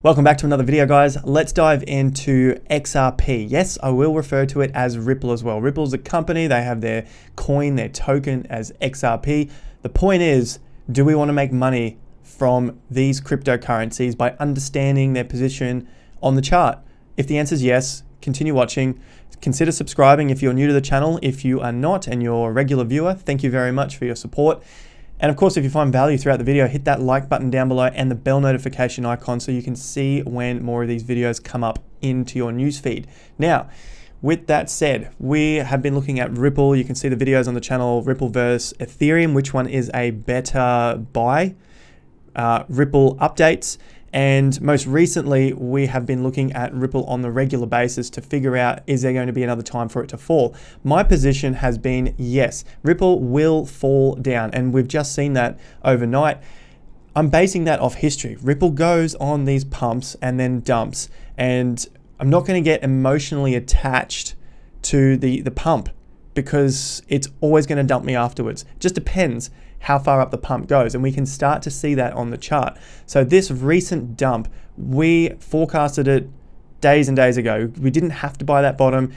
Welcome back to another video, guys. Let's dive into XRP. Yes, I will refer to it as Ripple as well. Ripple's a company, they have their coin, their token as XRP. The point is, do we want to make money from these cryptocurrencies by understanding their position on the chart? If the answer is yes, continue watching. Consider subscribing if you're new to the channel. If you are not and you're a regular viewer, thank you very much for your support. And of course, if you find value throughout the video, hit that like button down below and the bell notification icon so you can see when more of these videos come up into your newsfeed. Now, with that said, we have been looking at Ripple. You can see the videos on the channel, Ripple versus Ethereum, which one is a better buy, Ripple updates. And most recently, we have been looking at Ripple on the regular basis to figure out, is there going to be another time for it to fall? My position has been, yes, Ripple will fall down. And we've just seen that overnight. I'm basing that off history. Ripple goes on these pumps and then dumps. And I'm not going to get emotionally attached to the pump, because it's always going to dump me afterwards. Just depends how far up the pump goes, and we can start to see that on the chart. So this recent dump, we forecasted it days and days ago. We didn't have to buy that bottom,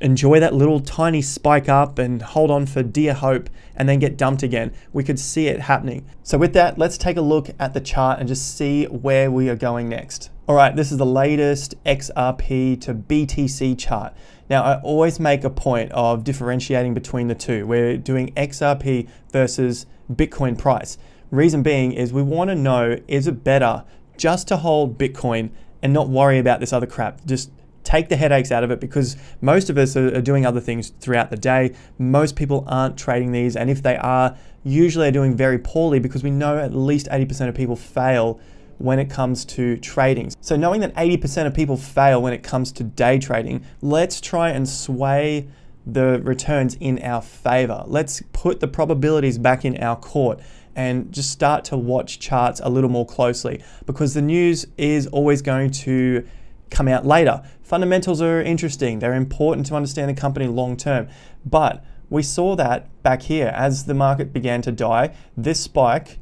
enjoy that little tiny spike up and hold on for dear hope, and then get dumped again. We could see it happening. So with that, let's take a look at the chart and just see where we are going next. All right, this is the latest XRP to BTC chart. Now, I always make a point of differentiating between the two. We're doing XRP versus Bitcoin price. Reason being is we want to know, is it better just to hold Bitcoin and not worry about this other crap? Just take the headaches out of it, because most of us are doing other things throughout the day. Most people aren't trading these, and if they are, usually are doing very poorly, because we know at least 80% of people fail when it comes to trading. So knowing that 80% of people fail when it comes to day trading, let's try and sway the returns in our favor. Let's put the probabilities back in our court and just start to watch charts a little more closely, because the news is always going to come out later. Fundamentals are interesting. They're important to understand a company long term. But we saw that back here as the market began to die, this spike,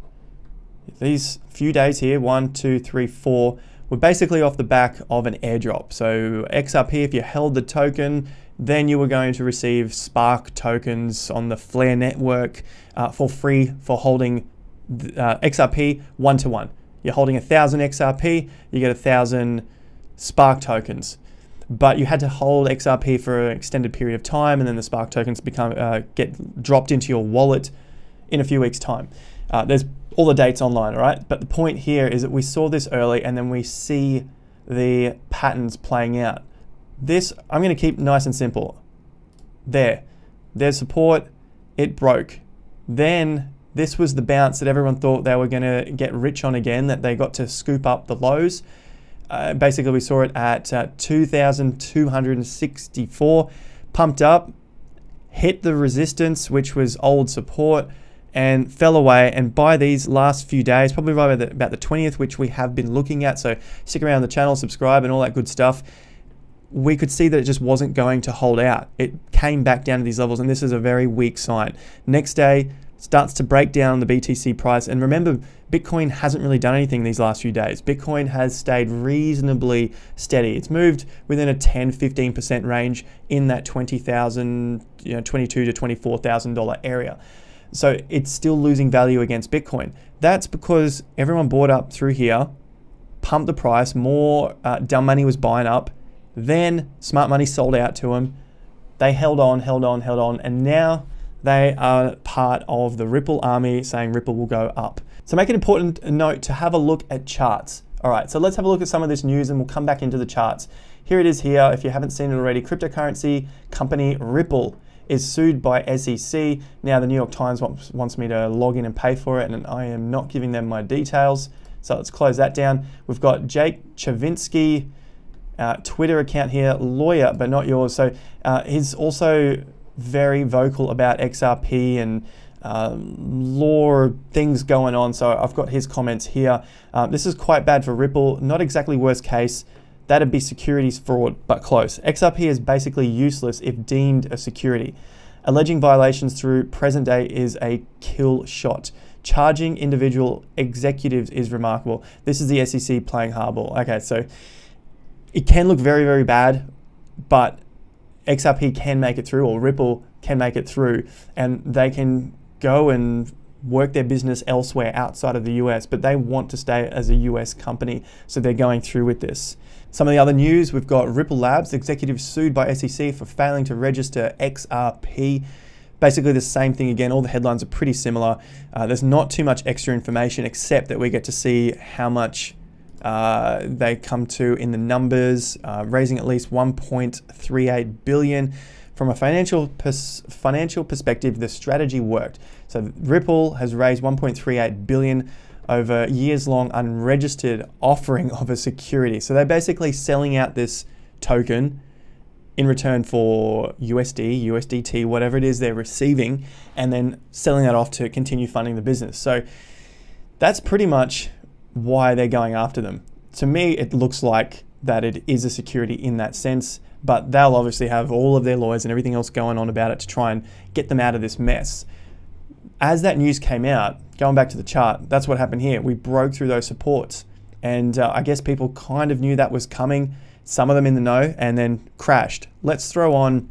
these few days here, 1, 2, 3, 4, were basically off the back of an airdrop. So XRP, if you held the token, then you were going to receive Spark tokens on the Flare network for free for holding XRP 1-to-1. You're holding 1,000 XRP, you get 1,000 Spark tokens. But you had to hold XRP for an extended period of time, and then the Spark tokens get dropped into your wallet in a few weeks' time. There's all the dates online, all right? But the point here is that we saw this early, and then we see the patterns playing out. This, I'm going to keep nice and simple. There's support, it broke. Then this was the bounce that everyone thought they were going to get rich on again, that they got to scoop up the lows. Basically, we saw it at 2,264, pumped up, hit the resistance, which was old support, and fell away. And by these last few days, probably right about the 20th, which we have been looking at, so stick around the channel, subscribe and all that good stuff, we could see that it just wasn't going to hold out. It came back down to these levels, and this is a very weak sign. Next day, starts to break down the BTC price, and remember, Bitcoin hasn't really done anything these last few days. Bitcoin has stayed reasonably steady. It's moved within a 10-15% range in that 20,000, you know, $22,000 to $24,000 area. So it's still losing value against Bitcoin. That's because everyone bought up through here, pumped the price, more dumb money was buying up, then smart money sold out to them. They held on, and now they are part of the Ripple army saying Ripple will go up. So make an important note to have a look at charts. All right, so let's have a look at some of this news, and we'll come back into the charts. Here it is here, if you haven't seen it already, cryptocurrency company Ripple is sued by SEC. Now the New York Times wants me to log in and pay for it, and I am not giving them my details. So let's close that down. We've got Jake Chavinsky, Twitter account here, lawyer, but not yours. So he's also very vocal about XRP and law things going on. So I've got his comments here. This is quite bad for Ripple, not exactly worst case. That'd be securities fraud, but close. XRP is basically useless if deemed a security. Alleging violations through present day is a kill shot. charging individual executives is remarkable. This is the SEC playing hardball. Okay, so it can look very, very bad, but XRP can make it through, or Ripple can make it through, and they can go and work their business elsewhere outside of the US, but they want to stay as a US company, so they're going through with this. Some of the other news, we've got Ripple Labs, executives sued by SEC for failing to register XRP. Basically the same thing again, all the headlines are pretty similar. There's not too much extra information except that we get to see how much they come to in the numbers, raising at least 1.38 billion. From a financial perspective, the strategy worked. So Ripple has raised 1.38 billion over years-long unregistered offering of a security. So they're basically selling out this token in return for USD, USDT, whatever it is they're receiving, and then selling that off to continue funding the business. So that's pretty much why they're going after them. To me, it looks like that it is a security in that sense, but they'll obviously have all of their lawyers and everything else going on about it to try and get them out of this mess. As that news came out, going back to the chart, that's what happened here. We broke through those supports, and I guess people kind of knew that was coming, some of them in the know, and then crashed. Let's throw on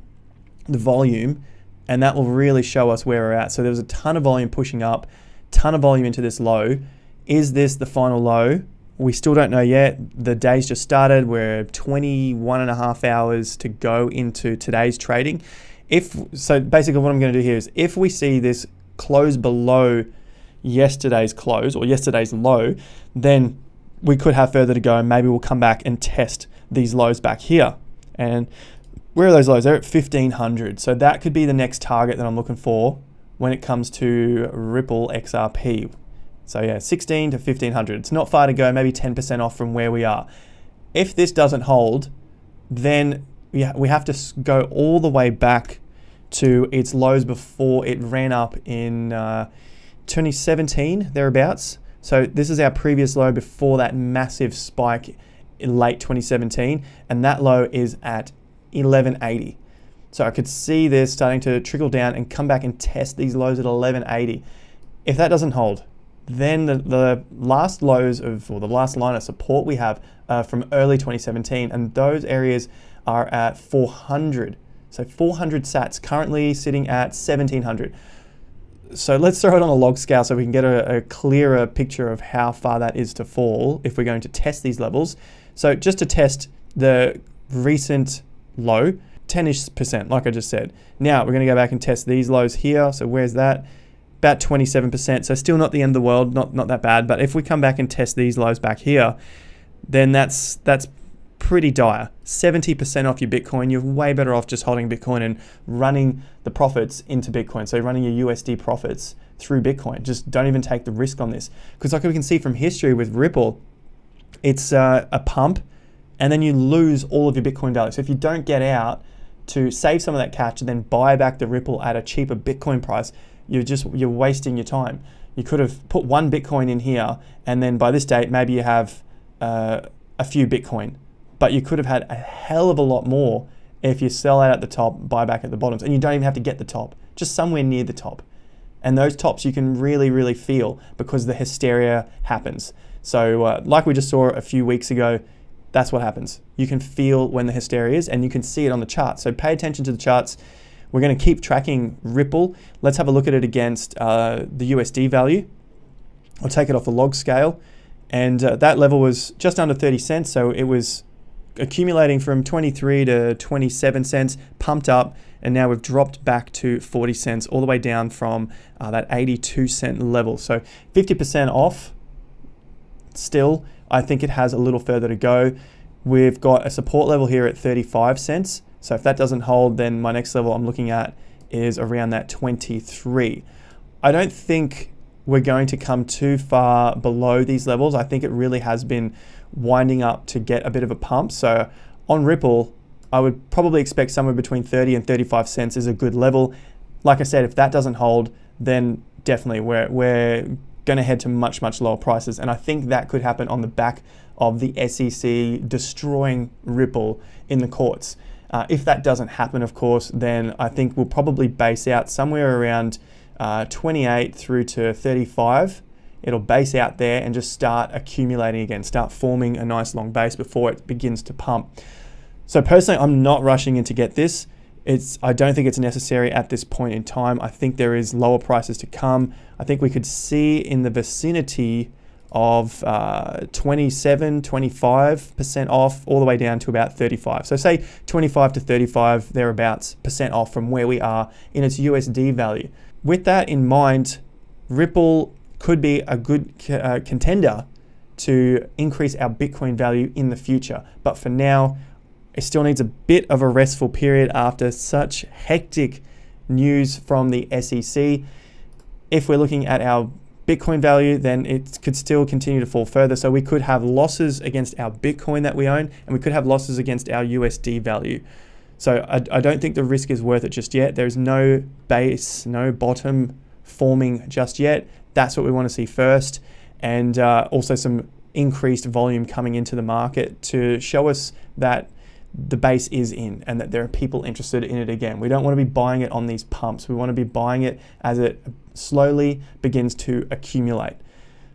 the volume, and that will really show us where we're at. So there was a ton of volume pushing up, ton of volume into this low. Is this the final low? We still don't know yet. The day's just started. We're 21 and a half hours to go into today's trading. So basically what I'm going to do here is if we see this close below yesterday's close or yesterday's low, then we could have further to go, and maybe we'll come back and test these lows back here. And where are those lows? They're at 1500. So that could be the next target that I'm looking for when it comes to Ripple XRP. So yeah, 16 to 1500. It's not far to go, maybe 10% off from where we are. If this doesn't hold, then we have to go all the way back to its lows before it ran up in 2017, thereabouts. So this is our previous low before that massive spike in late 2017, and that low is at 1180. So I could see this starting to trickle down and come back and test these lows at 1180. If that doesn't hold, then the last lows of, or the last line of support we have from early 2017, and those areas are at 400. So 400 sats, currently sitting at 1700. So let's throw it on a log scale so we can get a clearer picture of how far that is to fall if we're going to test these levels. So just to test the recent low, 10-ish%, like I just said. Now we're going to go back and test these lows here. So where's that? About 27%, so still not the end of the world, not that bad. But if we come back and test these lows back here, then that's pretty dire. 70% off your Bitcoin. You're way better off just holding Bitcoin and running the profits into Bitcoin. So running your USD profits through Bitcoin. Just don't even take the risk on this. Because like we can see from history with Ripple, it's a pump, and then you lose all of your Bitcoin value. So if you don't get out to save some of that cash and then buy back the Ripple at a cheaper Bitcoin price, you're wasting your time. You could have put one Bitcoin in here, and then by this date, maybe you have a few Bitcoin, but you could have had a hell of a lot more if you sell out at the top, buy back at the bottoms, and you don't even have to get the top, just somewhere near the top. And those tops you can really, really feel because the hysteria happens. So like we just saw a few weeks ago, that's what happens. You can feel when the hysteria is, and you can see it on the chart. So pay attention to the charts. We're going to keep tracking Ripple. Let's have a look at it against the USD value. I'll take it off the log scale. And that level was just under 30 cents. So it was accumulating from 23 to 27 cents, pumped up. And now we've dropped back to 40 cents, all the way down from that 82 cent level. So 50% off still. I think it has a little further to go. We've got a support level here at 35 cents. So if that doesn't hold, then my next level I'm looking at is around that 23. I don't think we're going to come too far below these levels. I think it really has been winding up to get a bit of a pump. So on Ripple, I would probably expect somewhere between 30 and 35 cents is a good level. Like I said, if that doesn't hold, then definitely we're going to head to much, much lower prices. And I think that could happen on the back of the SEC destroying Ripple in the courts. If that doesn't happen, of course, then I think we'll probably base out somewhere around 28 through to 35, it'll base out there and just start accumulating again, start forming a nice long base before it begins to pump. So personally, I'm not rushing in to get this. I don't think it's necessary at this point in time. I think there is lower prices to come. I think we could see in the vicinity of 27, 25% off, all the way down to about 35. So say 25 to 35 thereabouts % off from where we are in its USD value. With that in mind, Ripple could be a good contender to increase our Bitcoin value in the future. But for now, it still needs a bit of a restful period after such hectic news from the SEC. If we're looking at our Bitcoin value, then it could still continue to fall further. So we could have losses against our Bitcoin that we own, and we could have losses against our USD value. So I don't think the risk is worth it just yet. There's no base, no bottom forming just yet. That's what we want to see first. And also some increased volume coming into the market to show us that the base is in and that there are people interested in it again. We don't want to be buying it on these pumps. We want to be buying it as it slowly begins to accumulate.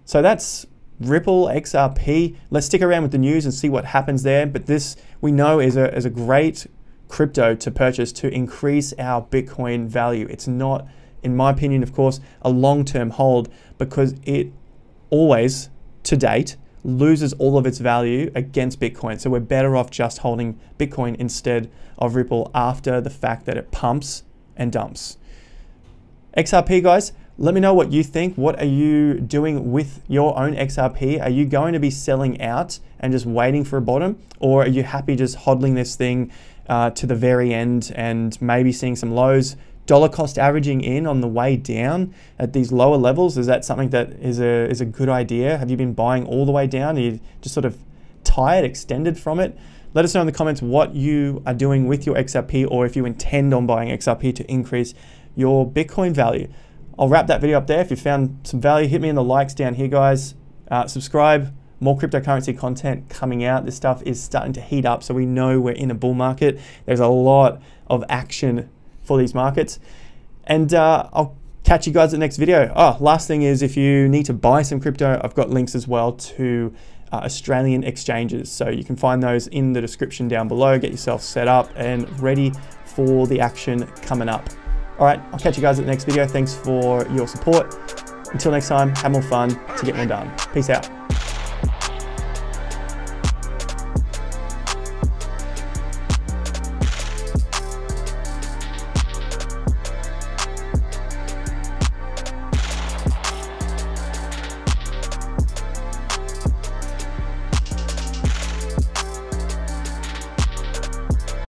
So that's Ripple, XRP. Let's stick around with the news and see what happens there. But this, we know, is a great crypto to purchase to increase our Bitcoin value. It's not, in my opinion, of course, a long-term hold, because it always, to date, loses all of its value against Bitcoin. So we're better off just holding Bitcoin instead of Ripple after the fact that it pumps and dumps. XRP, guys, let me know what you think. What are you doing with your own XRP? Are you going to be selling out and just waiting for a bottom? Or are you happy just hodling this thing to the very end and maybe seeing some lows? Dollar cost averaging in on the way down at these lower levels, is that something that is a good idea? Have you been buying all the way down? Are you just sort of tired, extended from it? Let us know in the comments what you are doing with your XRP, or if you intend on buying XRP to increase your Bitcoin value. I'll wrap that video up there. If you found some value, hit me in the likes down here, guys. Subscribe, more cryptocurrency content coming out. This stuff is starting to heat up, so we know we're in a bull market. There's a lot of action for these markets, and I'll catch you guys in the next video. Oh, last thing is, if you need to buy some crypto, I've got links as well to Australian exchanges, so you can find those in the description down below. Get yourself set up and ready for the action coming up. All right, I'll catch you guys at the next video. Thanks for your support. Until next time, have more fun to get more done. Peace out.